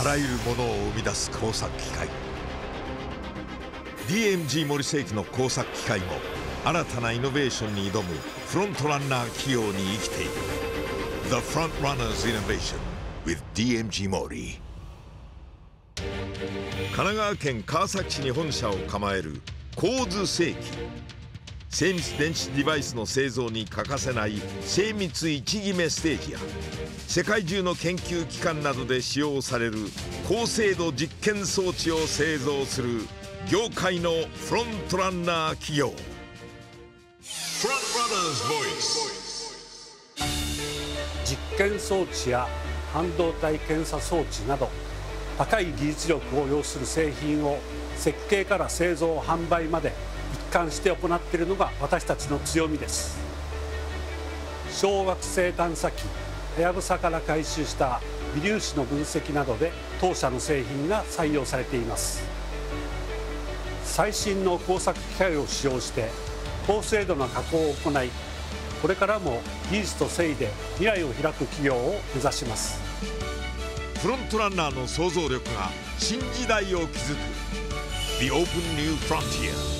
あらゆるものを生み出す工作機械、 DMG モリ世紀の工作機械も新たなイノベーションに挑むフロントランナー企業に生きている。 The Front Runners Innovation with DMG モリ。神奈川県川崎市に本社を構えるCOOS製機。精密電子デバイスの製造に欠かせない精密一決めステージや、世界中の研究機関などで使用される高精度実験装置を製造する業界のフロントランナー企業。実験装置や半導体検査装置など高い技術力を要する製品を設計から製造販売まで一貫して行っているのが私たちの強みです。小惑星探査機はやぶさから回収した微粒子の分析などで当社の製品が採用されています。最新の工作機械を使用して高精度な加工を行い、これからも技術と誠意で未来を開く企業を目指します。フロントランナーの創造力が新時代を築く。The Open New Frontier。